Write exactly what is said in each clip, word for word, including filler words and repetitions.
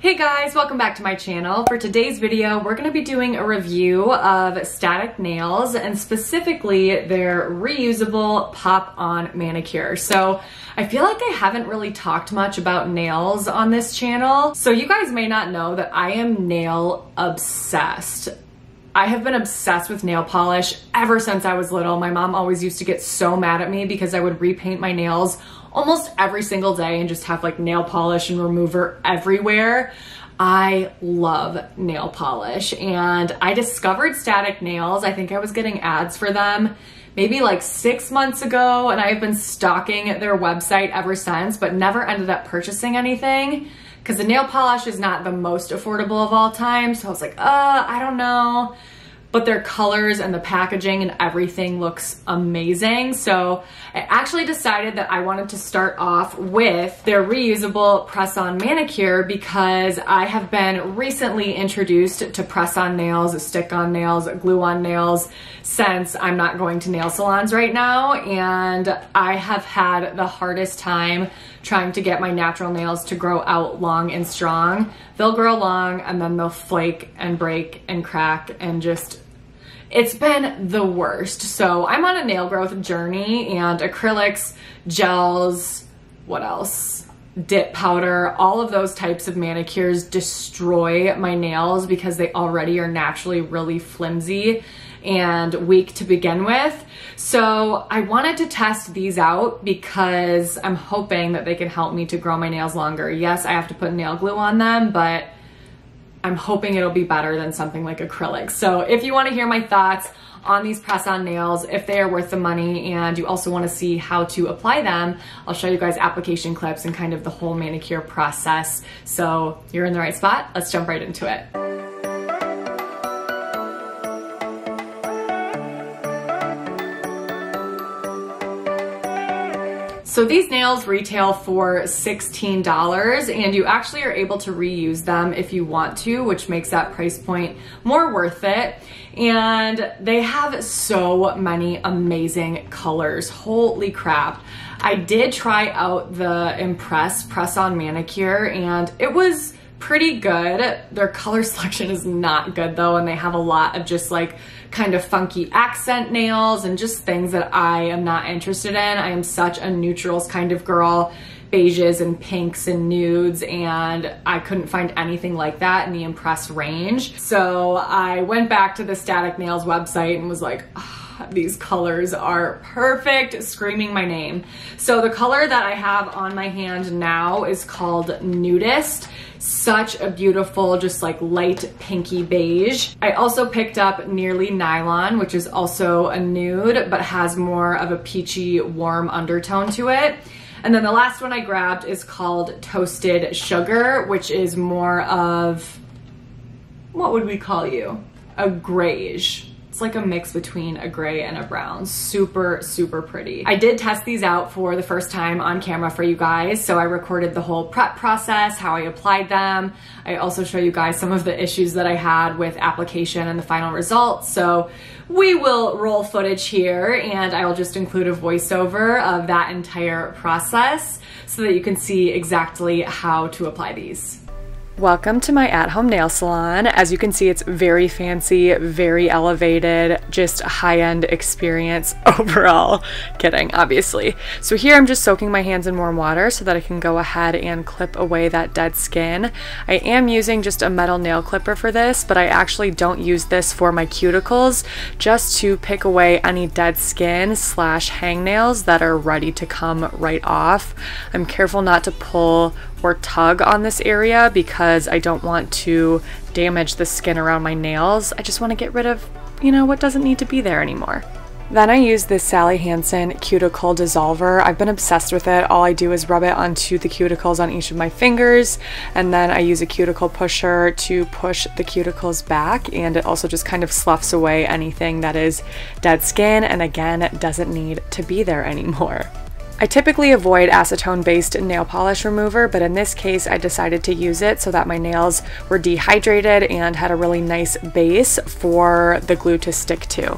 Hey guys, welcome back to my channel. For today's video, we're gonna be doing a review of Static Nails and specifically their reusable pop-on manicure. So I feel like I haven't really talked much about nails on this channel. So you guys may not know that I am nail obsessed. I have been obsessed with nail polish ever since I was little. My mom always used to get so mad at me because I would repaint my nails almost every single day and just have like nail polish and remover everywhere. I love nail polish and I discovered Static Nails. I think I was getting ads for them maybe like six months ago and I've been stalking their website ever since, but never ended up purchasing anything because the nail polish is not the most affordable of all time. So I was like, uh, I don't know. But their colors and the packaging and everything looks amazing. So I actually decided that I wanted to start off with their reusable press-on manicure because I have been recently introduced to press-on nails, stick-on nails, glue-on nails since I'm not going to nail salons right now. And I have had the hardest time trying to get my natural nails to grow out long and strong. They'll grow long and then they'll flake and break and crack and just, it's been the worst. So I'm on a nail growth journey and acrylics, gels, what else? Dip powder, all of those types of manicures destroy my nails because they already are naturally really flimsy and weak to begin with. So I wanted to test these out because I'm hoping that they can help me to grow my nails longer. Yes, I have to put nail glue on them, but I'm hoping it'll be better than something like acrylic. So if you want to hear my thoughts on these press-on nails, if they are worth the money, and you also want to see how to apply them, I'll show you guys application clips and kind of the whole manicure process. So you're in the right spot. Let's jump right into it. So these nails retail for sixteen dollars and you actually are able to reuse them if you want to, which makes that price point more worth it. And they have so many amazing colors. Holy crap. I did try out the Impress press-on manicure and it was pretty good. Their color selection is not good though, and they have a lot of just like kind of funky accent nails and just things that I am not interested in. I am such a neutrals kind of girl, beiges and pinks and nudes, and I couldn't find anything like that in the Impress range. So I went back to the Static Nails website and was like, oh, these colors are perfect, screaming my name. So the color that I have on my hand now is called Nudist. Such a beautiful, just like light pinky beige. I also picked up Nearly Nylon, which is also a nude, but has more of a peachy, warm undertone to it. And then the last one I grabbed is called Toasted Sugar, which is more of, what would we call you? A grayish. It's like a mix between a gray and a brown. Super, super pretty. I did test these out for the first time on camera for you guys. So I recorded the whole prep process, how I applied them. I also show you guys some of the issues that I had with application and the final results. So we will roll footage here and I will just include a voiceover of that entire process so that you can see exactly how to apply these. Welcome to my at-home nail salon. As you can see, it's very fancy, very elevated, just a high-end experience overall. Kidding, obviously. So here I'm just soaking my hands in warm water so that I can go ahead and clip away that dead skin. I am using just a metal nail clipper for this, but I actually don't use this for my cuticles, just to pick away any dead skin slash hangnails that are ready to come right off. I'm careful not to pull or tug on this area because I don't want to damage the skin around my nails. I just want to get rid of, you know, what doesn't need to be there anymore. Then I use this Sally Hansen Cuticle Dissolver. I've been obsessed with it. All I do is rub it onto the cuticles on each of my fingers, and then I use a cuticle pusher to push the cuticles back, and it also just kind of sloughs away anything that is dead skin and again doesn't need to be there anymore. I typically avoid acetone-based nail polish remover, but in this case I decided to use it so that my nails were dehydrated and had a really nice base for the glue to stick to.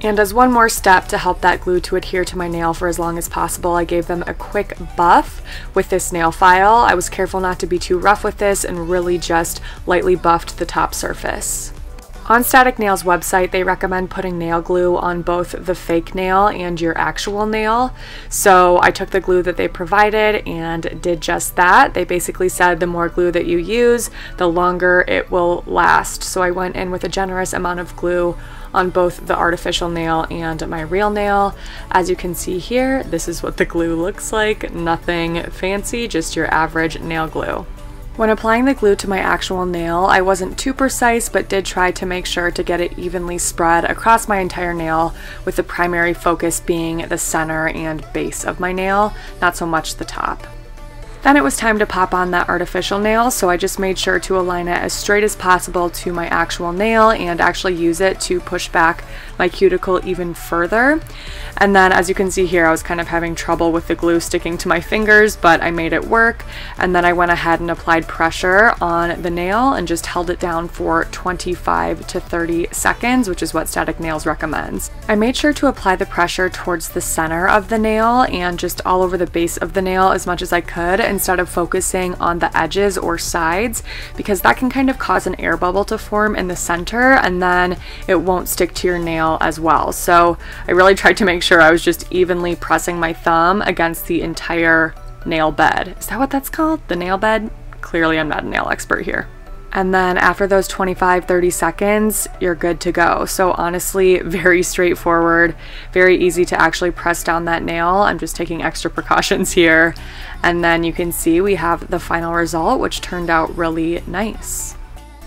And as one more step to help that glue to adhere to my nail for as long as possible, I gave them a quick buff with this nail file. I was careful not to be too rough with this and really just lightly buffed the top surface. On Static Nails' website, they recommend putting nail glue on both the fake nail and your actual nail. So I took the glue that they provided and did just that. They basically said the more glue that you use, the longer it will last. So I went in with a generous amount of glue on both the artificial nail and my real nail. As you can see here, this is what the glue looks like. Nothing fancy, just your average nail glue. When applying the glue to my actual nail, I wasn't too precise, but did try to make sure to get it evenly spread across my entire nail, with the primary focus being the center and base of my nail, not so much the top. Then it was time to pop on that artificial nail, so I just made sure to align it as straight as possible to my actual nail and actually use it to push back my cuticle even further. And then, as you can see here, I was kind of having trouble with the glue sticking to my fingers, but I made it work. And then I went ahead and applied pressure on the nail and just held it down for twenty-five to thirty seconds, which is what Static Nails recommends. I made sure to apply the pressure towards the center of the nail and just all over the base of the nail as much as I could, instead of focusing on the edges or sides, because that can kind of cause an air bubble to form in the center, and then it won't stick to your nail as well. So I really tried to make sure I was just evenly pressing my thumb against the entire nail bed. Is that what that's called? The nail bed? Clearly I'm not a nail expert here. And then after those twenty-five to thirty seconds, you're good to go. So honestly, very straightforward, very easy to actually press down that nail. I'm just taking extra precautions here. And then you can see we have the final result, which turned out really nice.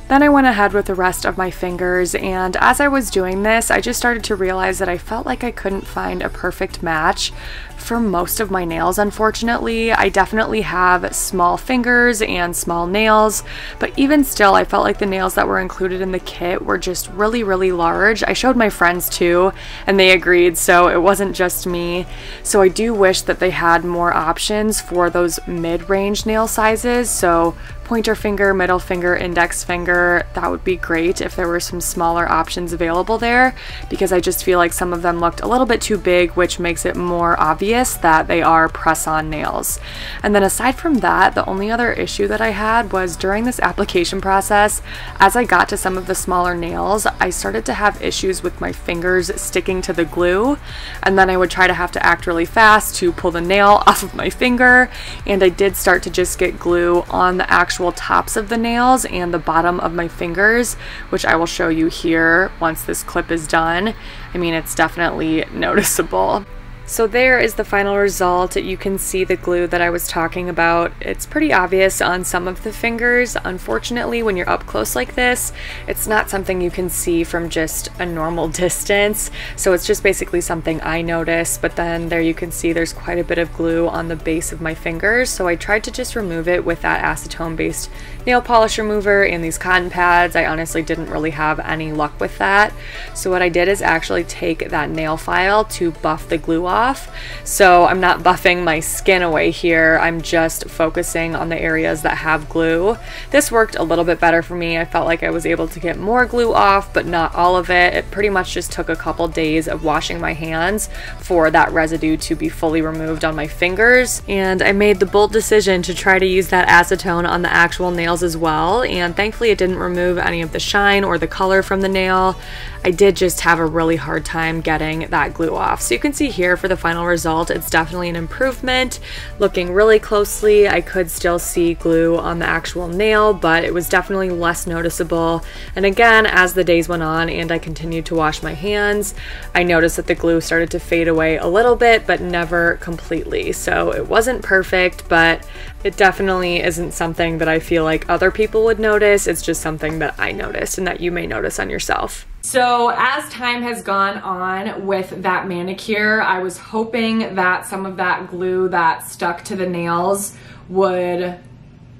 Then I went ahead with the rest of my fingers, and as I was doing this, I just started to realize that I felt like I couldn't find a perfect match for most of my nails, unfortunately. I definitely have small fingers and small nails, but even still, I felt like the nails that were included in the kit were just really, really large. I showed my friends too, and they agreed, so it wasn't just me. So I do wish that they had more options for those mid-range nail sizes, so pointer finger, middle finger, index finger. That would be great if there were some smaller options available there, because I just feel like some of them looked a little bit too big, which makes it more obvious that they are press-on nails. And then aside from that, the only other issue that I had was during this application process, as I got to some of the smaller nails, I started to have issues with my fingers sticking to the glue, and then I would try to have to act really fast to pull the nail off of my finger, and I did start to just get glue on the actual tops of the nails and the bottom of my fingers, which I will show you here once this clip is done. I mean, it's definitely noticeable. So there is the final result. You can see the glue that I was talking about. It's pretty obvious on some of the fingers. Unfortunately, when you're up close like this, it's not something you can see from just a normal distance. So it's just basically something I noticed, but then there you can see there's quite a bit of glue on the base of my fingers. So I tried to just remove it with that acetone-based nail polish remover and these cotton pads. I honestly didn't really have any luck with that. So what I did is actually take that nail file to buff the glue off. Off. So I'm not buffing my skin away here, I'm just focusing on the areas that have glue. This worked a little bit better for me. I felt like I was able to get more glue off, but not all of it. It pretty much just took a couple days of washing my hands for that residue to be fully removed on my fingers. And I made the bold decision to try to use that acetone on the actual nails as well, and thankfully it didn't remove any of the shine or the color from the nail. I did just have a really hard time getting that glue off. So you can see here for the final result, it's definitely an improvement. Looking really closely, I could still see glue on the actual nail, but it was definitely less noticeable. And again, as the days went on and I continued to wash my hands, I noticed that the glue started to fade away a little bit, but never completely. So it wasn't perfect, but it definitely isn't something that I feel like other people would notice. It's just something that I noticed and that you may notice on yourself. So as time has gone on with that manicure, I was hoping that some of that glue that stuck to the nails would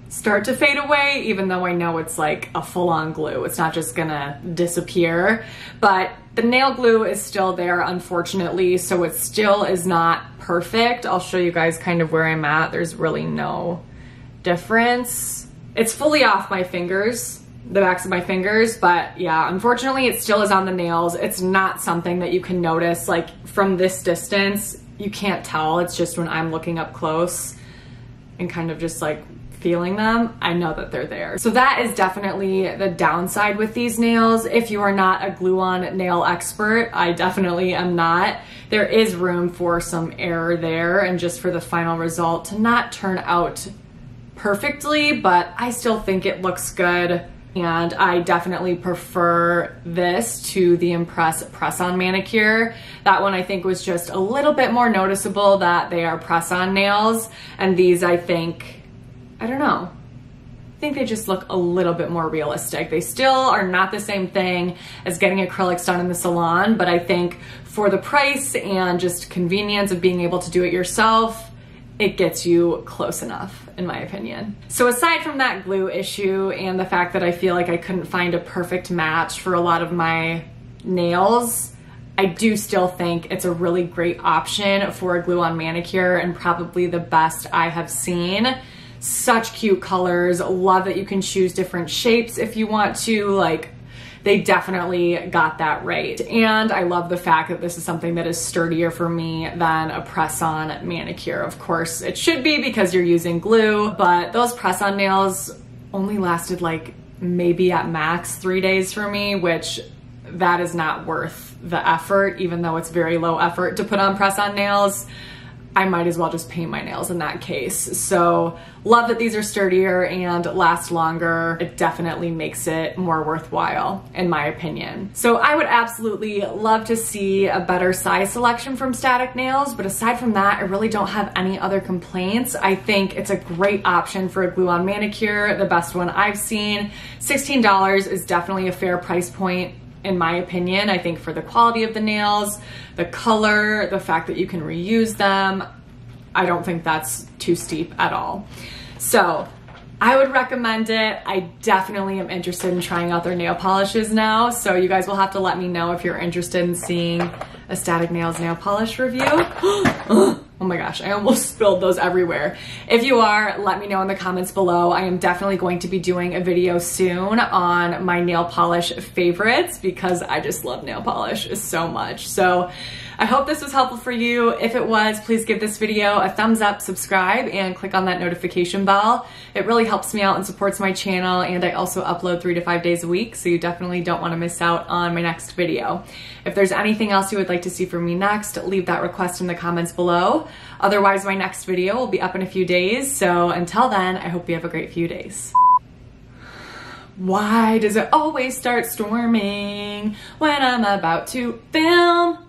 start to fade away, even though I know it's like a full-on glue. It's not just gonna disappear, but the nail glue is still there, unfortunately, so it still is not perfect. I'll show you guys kind of where I'm at. There's really no difference. It's fully off my fingers. the backs of my fingers, but yeah, unfortunately it still is on the nails. It's not something that you can notice, like from this distance, you can't tell. It's just when I'm looking up close and kind of just like feeling them, I know that they're there. So that is definitely the downside with these nails. If you are not a glue-on nail expert, I definitely am not. There is room for some error there and just for the final result to not turn out perfectly, but I still think it looks good. And I definitely prefer this to the Impress press-on manicure. That one I think was just a little bit more noticeable that they are press-on nails, and these I think, I don't know, I think they just look a little bit more realistic. They still are not the same thing as getting acrylics done in the salon, but I think for the price and just convenience of being able to do it yourself, it gets you close enough, in my opinion. So aside from that glue issue and the fact that I feel like I couldn't find a perfect match for a lot of my nails, I do still think it's a really great option for a glue-on manicure and probably the best I have seen. Such cute colors. Love that you can choose different shapes if you want to. Like, they definitely got that right. And I love the fact that this is something that is sturdier for me than a press-on manicure. Of course, it should be because you're using glue, but those press-on nails only lasted like maybe at max three days for me, which that is not worth the effort, even though it's very low effort to put on press-on nails. I might as well just paint my nails in that case. So love that these are sturdier and last longer. It definitely makes it more worthwhile, in my opinion. So I would absolutely love to see a better size selection from Static Nails, but aside from that, I really don't have any other complaints. I think it's a great option for a glue-on manicure, the best one I've seen. sixteen dollars is definitely a fair price point, in my opinion. I think for the quality of the nails, the color, the fact that you can reuse them, I don't think that's too steep at all. So I would recommend it. I definitely am interested in trying out their nail polishes now, so you guys will have to let me know if you're interested in seeing a Static Nails nail polish review. Oh my gosh, I almost spilled those everywhere. If you are, let me know in the comments below. I am definitely going to be doing a video soon on my nail polish favorites because I just love nail polish so much. So I hope this was helpful for you. If it was, please give this video a thumbs up, subscribe, and click on that notification bell. It really helps me out and supports my channel, and I also upload three to five days a week, so you definitely don't want to miss out on my next video. If there's anything else you would like to see from me next, leave that request in the comments below. Otherwise, my next video will be up in a few days. So until then, I hope you have a great few days. Why does it always start storming when I'm about to film?